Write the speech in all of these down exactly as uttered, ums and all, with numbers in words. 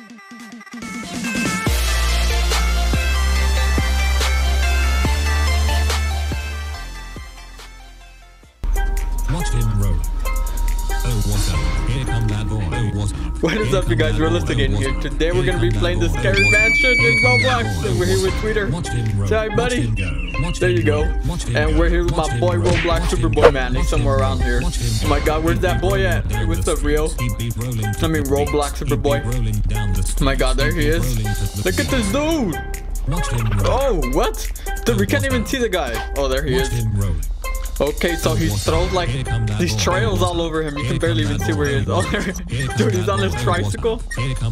Watch him roll. Oh, what's up? Here come that boy. Oh, what's up? What is up, you guys? Realistic in here. Today we're gonna be playing the Scary Mansion in Roblox. And we're here with Twitter. Say hi, buddy. There you go. And we're here with my boy Roblox Superboy Manning, somewhere around here. Oh my God, where's that boy at? Hey, what's up, Rio? I mean Roblox Superboy. Oh my God, there he is. Look at this dude. Oh, what? Dude, we can't even see the guy. Oh, there he is. Okay, so he throws like these trails all over him. You can barely even see where he is. Oh, dude, he's on his tricycle.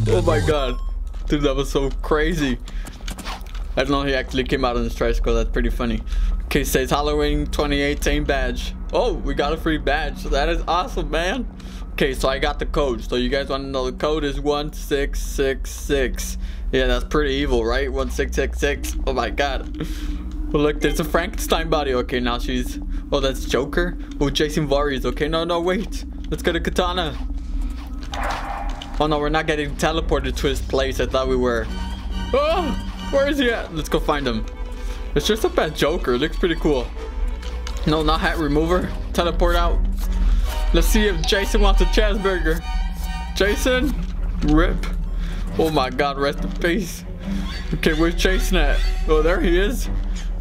Oh my God. Dude, that was so crazy. I don't know, he actually came out on his tricycle. That's pretty funny. Okay, says Halloween twenty eighteen badge. Oh, we got a free badge. That is awesome, man. Okay, so I got the code. So you guys want to know the code is one six six six. Yeah, that's pretty evil, right? one six six six. Oh my God. Well, look, there's a Frankenstein body. Okay, now she's... Oh, that's Joker? Oh, Jason Voorhees. Okay, no, no, wait. Let's get a katana. Oh, no, we're not getting teleported to his place. I thought we were. Oh, where is he at? Let's go find him. It's just a bad Joker. It looks pretty cool. No, not hat remover. Teleport out. Let's see if Jason wants a Chazburger. Jason? Rip. Oh, my God. Rest in peace. Okay, where's Jason at? Oh, there he is.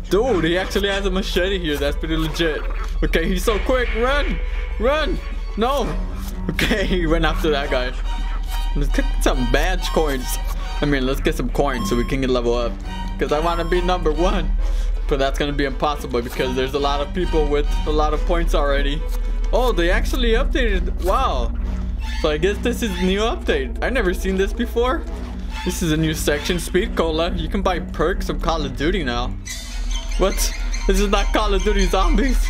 Dude, he actually has a machete here. That's pretty legit. Okay, he's so quick. Run! Run! No! Okay, he went after that guy. Let's get some badge coins. I mean, let's get some coins so we can get level up. Because I want to be number one. But that's going to be impossible because there's a lot of people with a lot of points already. Oh, they actually updated. Wow. So I guess this is a new update. I've never seen this before. This is a new section. Speed Cola. You can buy perks from Call of Duty now. What? This is not Call of Duty Zombies.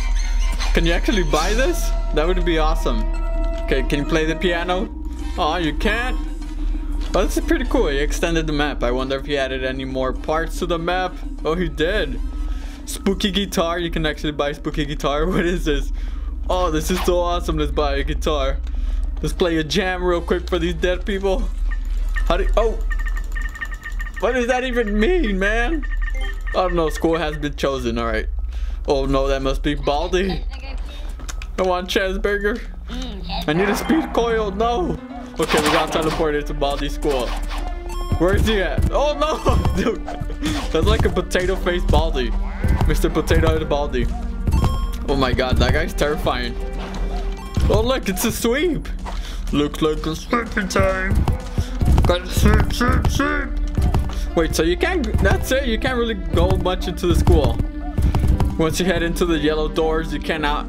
Can you actually buy this? That would be awesome. Okay, can you play the piano? Oh, you can't? Oh, this is pretty cool. He extended the map. I wonder if he added any more parts to the map. Oh, he did. Spooky guitar. You can actually buy spooky guitar. What is this? Oh, this is so awesome. Let's buy a guitar. Let's play a jam real quick for these dead people. How do you... Oh. What does that even mean, man? I don't know, school has been chosen, alright. Oh no, that must be Baldi. I want Chazburger. I need a speed coil, no! Okay, we got teleported to Baldi's school. Where is he at? Oh no! Dude, that's like a potato face Baldi. Mister Potato Head Baldi. Oh my God, that guy's terrifying. Oh look, it's a sweep! Looks like a sweeping time. Gotta sweep, sweep, sweep! Wait, so you can't, that's it, you can't really go much into the school. Once you head into the yellow doors, you cannot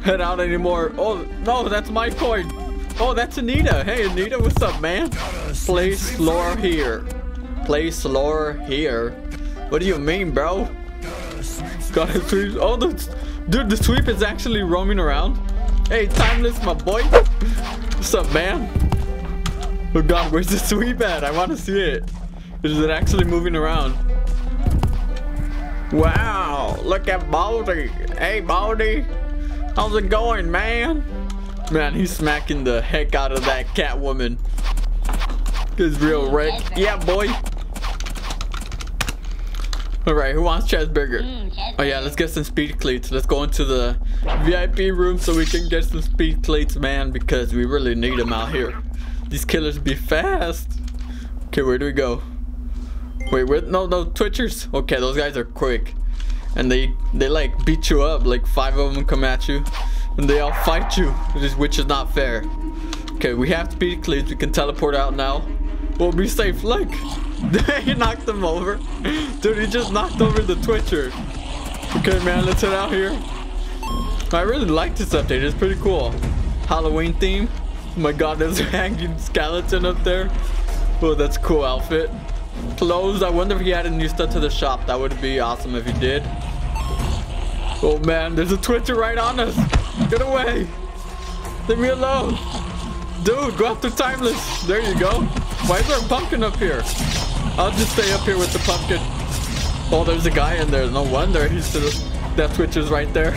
head out anymore. Oh, no, that's my coin. Oh, that's Anita. Hey, Anita, what's up, man? Place lore here. Place lore here. What do you mean, bro? Gotta sweep. Oh, the, dude, the sweep is actually roaming around. Hey, Timeless, my boy. What's up, man? Oh, God, where's the sweep at? I want to see it. Is it actually moving around? Wow, look at Baldi. Hey, Baldi. How's it going, man? Man, he's smacking the heck out of that Catwoman. This real wreck. Yeah, boy. All right, who wants Chazburger? Oh yeah, let's get some speed cleats. Let's go into the V I P room so we can get some speed cleats, man, because we really need them out here. These killers be fast. Okay, where do we go? Wait, wait, no, no, twitchers. Okay, those guys are quick. And they, they like beat you up. Like five of them come at you. And they all fight you, which is not fair. Okay, we have speed cleats. We can teleport out now. We'll be safe. Look, he knocked them over. Dude, he just knocked over the twitcher. Okay, man, let's head out here. I really like this update. It's pretty cool. Halloween theme. Oh my God, there's a hanging skeleton up there. Oh, that's a cool outfit. Closed. I wonder if he added new stuff to the shop. That would be awesome if he did. Oh man, there's a twitcher right on us. Get away. Leave me alone. Dude, go after Timeless. There you go. Why is there a pumpkin up here? I'll just stay up here with the pumpkin. Oh, there's a guy in there. No wonder he's still... That twitcher's right there.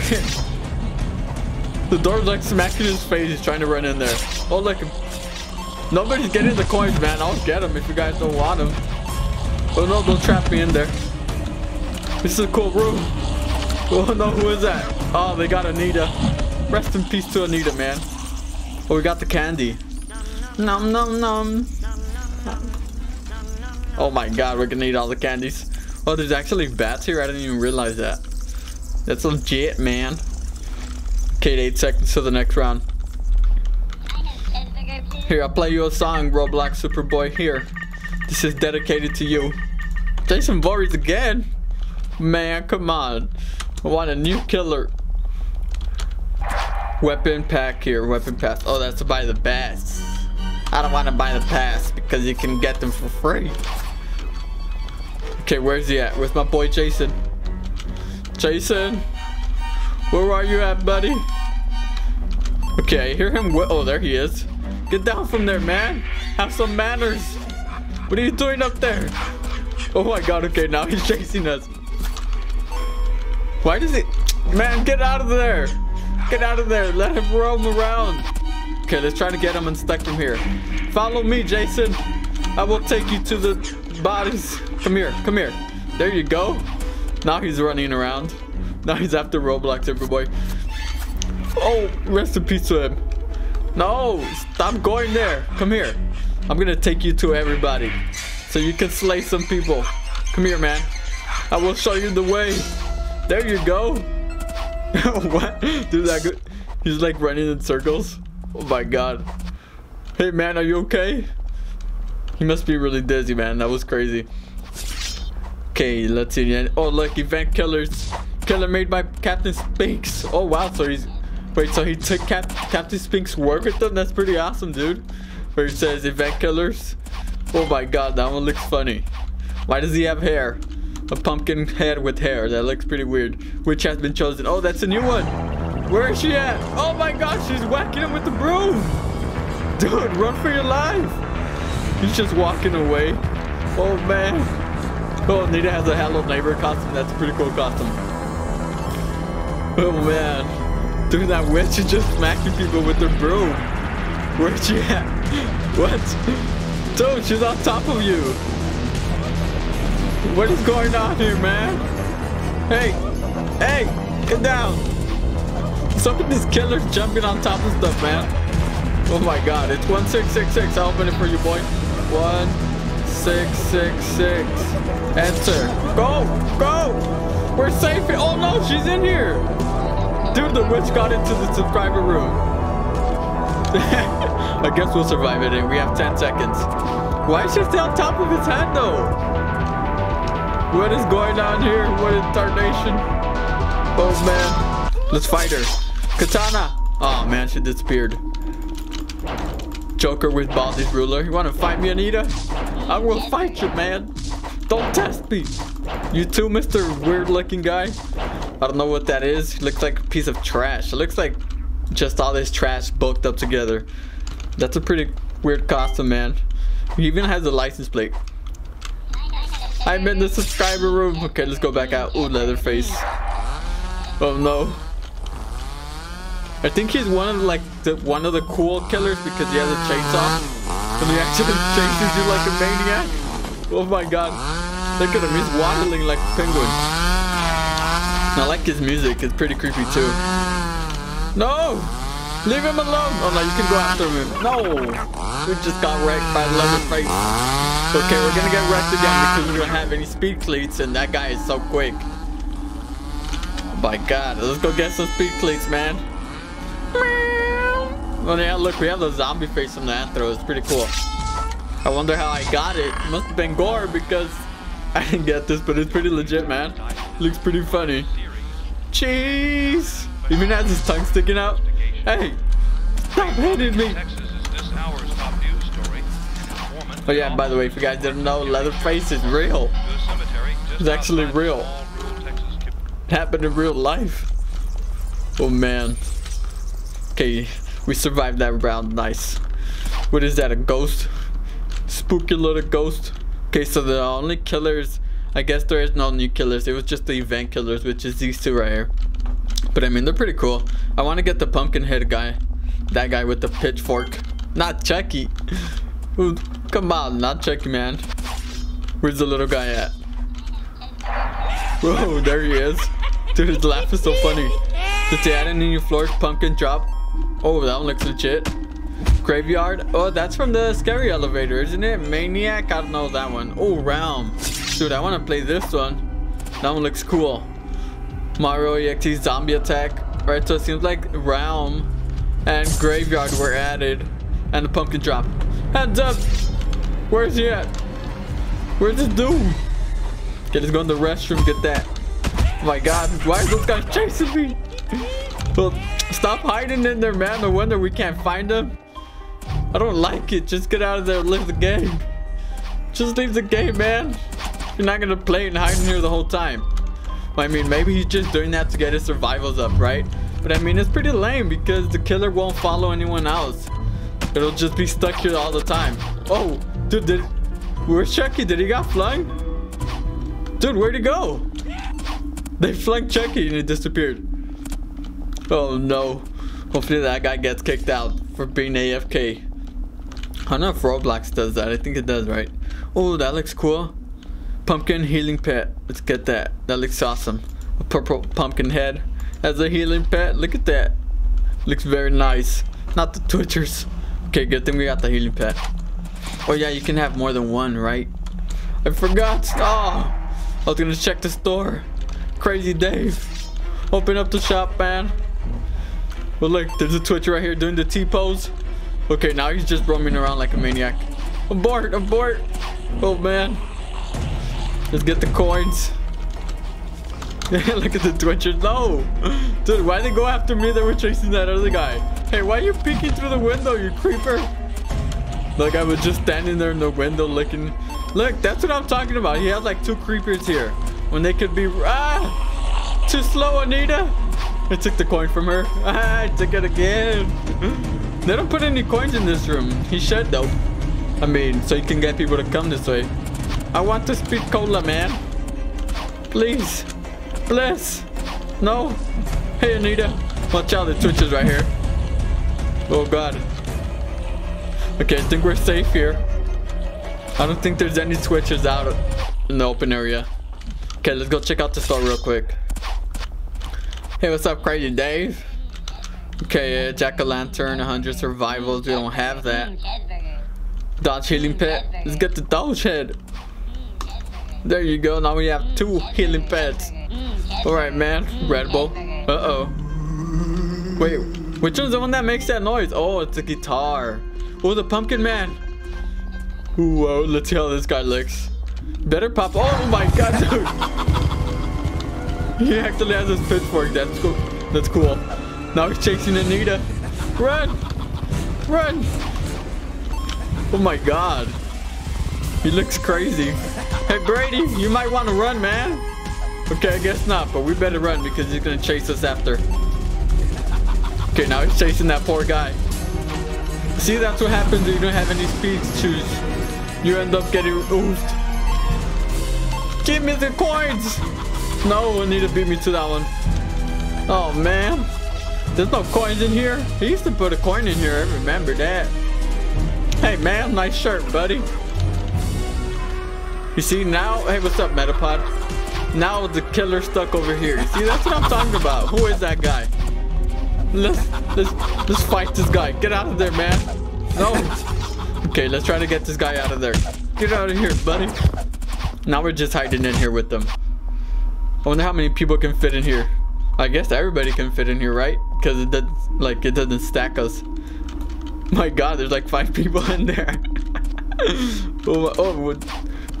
The door's like smacking his face. He's trying to run in there. Oh, look. Nobody's getting the coins, man. I'll get them if you guys don't want them. Oh no, don't trap me in there. This is a cool room. Oh no, who is that? Oh, they got Anita. Rest in peace to Anita, man. Oh, we got the candy. Nom nom nom. Oh my god, we're gonna eat all the candies. Oh, there's actually bats here. I didn't even realize that. That's legit, man. Okay, eight seconds to the next round. Here, I'll play you a song, Roblox Superboy. Here. This is dedicated to you. Jason Voorhees again? Man, come on. I want a new killer. Weapon pack here. Weapon pass. Oh, that's to buy the bats. I don't want to buy the pass because you can get them for free. Okay, where's he at? Where's my boy Jason? Jason? Where are you at, buddy? Okay, I hear him. Oh, there he is. Get down from there, man. Have some manners. What are you doing up there? Oh my god, okay, now he's chasing us. Why does he... Man, get out of there. Get out of there. Let him roam around. Okay, let's try to get him unstuck from here. Follow me, Jason. I will take you to the bodies. Come here. Come here. There you go. Now he's running around. Now he's after Roblox Superboy. Oh, rest in peace to him. No, stop going there. Come here. I'm going to take you to everybody so you can slay some people. Come here, man. I will show you the way. There you go. What? Dude, that good. He's like running in circles. Oh my god. Hey, man, are you okay? He must be really dizzy, man. That was crazy. Okay, let's see. Oh, look, event killers. Killer made by Captain Spinks. Oh, wow. So he's... Wait, so he took Cap Captain Spink's work with them? That's pretty awesome, dude. Where it says event killers. Oh my god, that one looks funny. Why does he have hair? A pumpkin head with hair. That looks pretty weird. Which has been chosen. Oh, that's a new one. Where is she at? Oh my god, she's whacking him with the broom. Dude, run for your life. He's just walking away. Oh man. Oh, Nita has a Hello Neighbor costume. That's a pretty cool costume. Oh man. Dude, that witch is just smacking people with her broom. Where'd she at? What? Dude, she's on top of you. What is going on here, man? Hey, hey, get down. Some of these killers jumping on top of stuff, man. Oh my god, it's one six six six. I'll open it for you, boy. one six six six. Enter. Go, go. We're safe here. Oh no, she's in here. Dude, the witch got into the subscriber room. I guess we'll survive it, and we have ten seconds. Why is she still on top of his head, though? What is going on here? What is tarnation? Oh, man. Let's fight her. Katana. Oh, man, she disappeared. Joker with Baldi's ruler. You want to fight me, Anita? I will fight you, man. Don't test me. You too, Mister Weird-looking guy. I don't know what that is. It looks like a piece of trash. It looks like just all this trash bulked up together. That's a pretty weird costume, man. He even has a license plate. I'm in the subscriber room. Okay, let's go back out. Ooh, Leatherface. Oh no. I think he's one of like the, one of the cool killers because he has a chainsaw and he actually chases you like a maniac. Oh my god. Look at him. He's waddling like a penguin. I like his music. It's pretty creepy too. No! Leave him alone! Oh no, you can go after him. No! We just got wrecked by Leatherface. Okay, we're gonna get wrecked again because we don't have any speed cleats and that guy is so quick. Oh my god, let's go get some speed cleats, man. Oh yeah, look, we have the zombie face from the anthro. It's pretty cool. I wonder how I got it. It must have been gore because I didn't get this, but it's pretty legit, man. Looks pretty funny. Cheese! Even has his tongue sticking out. Hey! Stop hitting me! Oh yeah, by the way, if you guys didn't know, Leatherface is real. It's actually real. It happened in real life. Oh man. Okay, we survived that round. Nice. What is that, a ghost? Spooky little ghost. Okay, so the only killers... I guess there is no new killers. It was just the event killers, which is these two right here. But I mean, they're pretty cool. I want to get the pumpkin head guy. That guy with the pitchfork. Not Chucky. Come on, not Chucky, man. Where's the little guy at? Whoa, there he is. Dude, his laugh is so funny. Did they add a new floor pumpkin drop? Oh, that one looks legit. Graveyard? Oh, that's from the scary elevator, isn't it? Maniac? I don't know that one. Oh, realm. Dude, I want to play this one. That one looks cool. Mario E X T zombie attack. Alright, so it seems like realm and graveyard were added. And the pumpkin drop. Heads up! Where's he at? Where's this doom? Okay, let's go in the restroom, get that. Oh my god, why is this guy chasing me? Well, stop hiding in there, man. No wonder we can't find him. I don't like it. Just get out of there and leave the game. Just leave the game, man. You're not gonna play and hide in here the whole time. Well, I mean, maybe he's just doing that to get his survivals up, right? But I mean, it's pretty lame because the killer won't follow anyone else. It'll just be stuck here all the time. Oh, dude, did where's Chucky? Did he got flung? Dude, where'd he go? They flung Chucky and he disappeared. Oh no. Hopefully that guy gets kicked out for being A F K. I don't know if Roblox does that. I think it does, right? Oh, that looks cool. Pumpkin healing pet. Let's get that. That looks awesome. A purple pumpkin head as a healing pet. Look at that. Looks very nice. Not the Twitchers. Okay, good thing we got the healing pet. Oh yeah, you can have more than one, right? I forgot. Oh, I was gonna check the store. Crazy Dave, open up the shop, man. But look, there's a Twitcher right here doing the T-pose. Okay, now he's just roaming around like a maniac. Abort, abort. Oh man, let's get the coins. Look at the Twitchers. No, dude, why they go after me? They were chasing that other guy. Hey, why are you peeking through the window, you creeper? Like, I was just standing there in the window looking. Look, that's what I'm talking about. He has like two creepers here when they could be. Ah, too slow, Anita. I took the coin from her. Ah, I took it again. They don't put any coins in this room. He should though. I mean, so you can get people to come this way. I want to speak cola, man. Please. Bless. No. Hey, Anita. Watch out, the Twitchers right here. Oh god. Okay, I think we're safe here. I don't think there's any Twitchers out in the open area. Okay, let's go check out the store real quick. Hey, what's up, Crazy Dave? Okay, uh, jack-o'-lantern, one hundred survivals. We don't have that. Dodge healing pet. Let's get the dodge head. There you go. Now we have two healing pets. Alright, man. Red Bull. Uh-oh. Wait. Which one's the one that makes that noise? Oh, it's a guitar. Oh, the pumpkin man. Whoa, let's see how this guy looks. Better pop. Oh my god, dude. He actually has his pitchfork. That's cool. That's cool. Now he's chasing Anita. Run. Run. Oh my god. He looks crazy. Hey, Brady, you might want to run, man. Okay, I guess not, but we better run because he's going to chase us after. Okay, now he's chasing that poor guy. See, that's what happens when you don't have any speed shoes. You end up getting oofed. Give me the coins! No, Anita beat me to that one. Oh, man. There's no coins in here. He used to put a coin in here. I remember that. Hey, man. Nice shirt, buddy. You see, now... Hey, what's up, Metapod? Now the killer's stuck over here. See, that's what I'm talking about. Who is that guy? Let's, let's, let's fight this guy. Get out of there, man. No. Okay, let's try to get this guy out of there. Get out of here, buddy. Now we're just hiding in here with them. I wonder how many people can fit in here. I guess everybody can fit in here, right? Because it doesn't, like, it doesn't stack us. My god, there's like five people in there. oh, oh,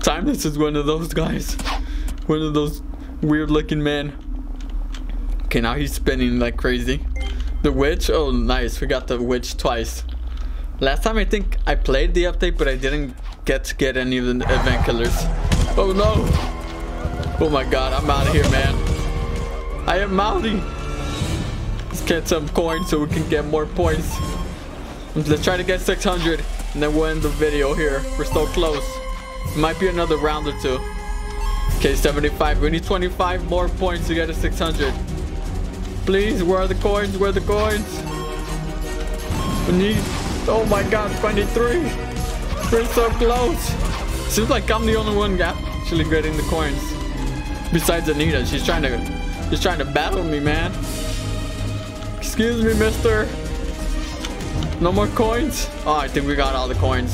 Timeless is one of those guys. One of those weird-looking men. Okay, now he's spinning like crazy. The witch, oh nice, we got the witch twice. Last time I think I played the update, but I didn't get to get any of the event killers. Oh no! Oh my god, I'm out of here, man. I am Maudie. Let's get some coins so we can get more points. Let's try to get six hundred, and then we'll end the video here. We're so close. It might be another round or two. Okay, seventy-five. We need twenty-five more points to get a six hundred. Please, where are the coins? Where are the coins? We need... Oh my god, twenty-three! We're so close. Seems like I'm the only one actually getting the coins. Besides Anita, she's trying to, she's trying to battle me, man. Excuse me, mister. No more coins? Oh, I think we got all the coins.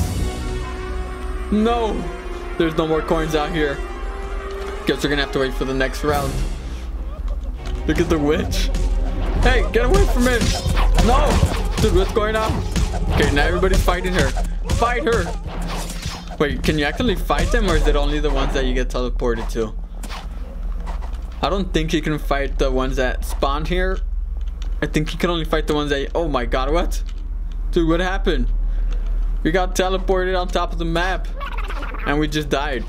No, there's no more coins out here. Guess we're gonna have to wait for the next round. Look at the witch. Hey, get away from him. No, dude, what's going on? Okay, now everybody's fighting her. Fight her. Wait, can you actually fight them, or is it only the ones that you get teleported to? I don't think you can fight the ones that spawned here. I think you can only fight the ones that you, oh my god, what? Dude, what happened? We got teleported on top of the map and we just died.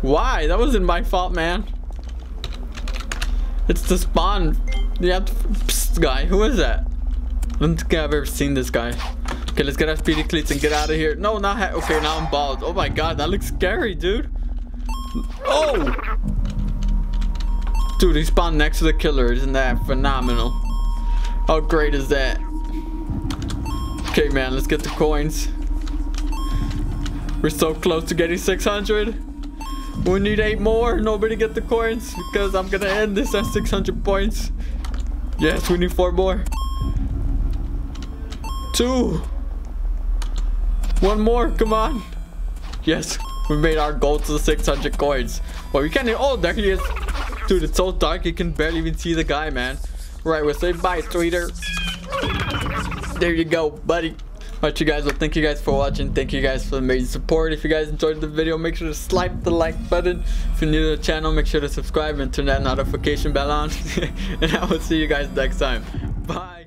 Why? That wasn't my fault, man. It's the spawn. You have to, psst, guy. Who is that? I don't think I've ever seen this guy. Okay, let's get our speedy cleats and get out of here. No, not ha okay, now I'm bald. Oh my god, that looks scary, dude. Oh! Dude, he spawned next to the killer. Isn't that phenomenal? How great is that? Okay, man, let's get the coins. We're so close to getting six hundred. We need eight more. Nobody get the coins because I'm gonna end this at six hundred points. Yes, we need four more. Two. One more. Come on. Yes, we made our goal to the six hundred coins. Well, we can't. Oh, there he is. Dude, it's so dark you can barely even see the guy, man. Right, we'll say bye, Twitter. There you go, buddy. Alright, you guys, well, thank you guys for watching. Thank you guys for the amazing support. If you guys enjoyed the video, make sure to slap the like button. If you're new to the channel, make sure to subscribe and turn that notification bell on. And I will see you guys next time. Bye.